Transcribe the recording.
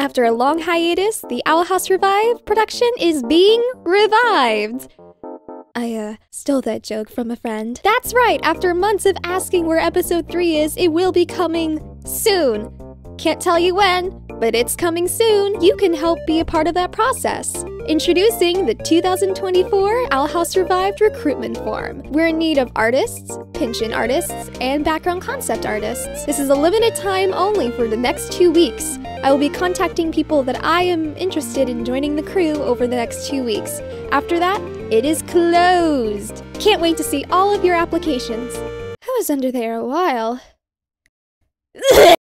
After a long hiatus, The Owl House Revived production is being revived! I stole that joke from a friend. That's right! After months of asking where episode 3 is, it will be coming soon! Can't tell you when, but it's coming soon! You can help be a part of that process! Introducing the 2024 Owl House Revived recruitment form. We're in need of artists, pension artists, and background concept artists. This is a limited time only for the next 2 weeks. I will be contacting people that I am interested in joining the crew over the next 2 weeks. After that, it is closed. Can't wait to see all of your applications. I was under there a while.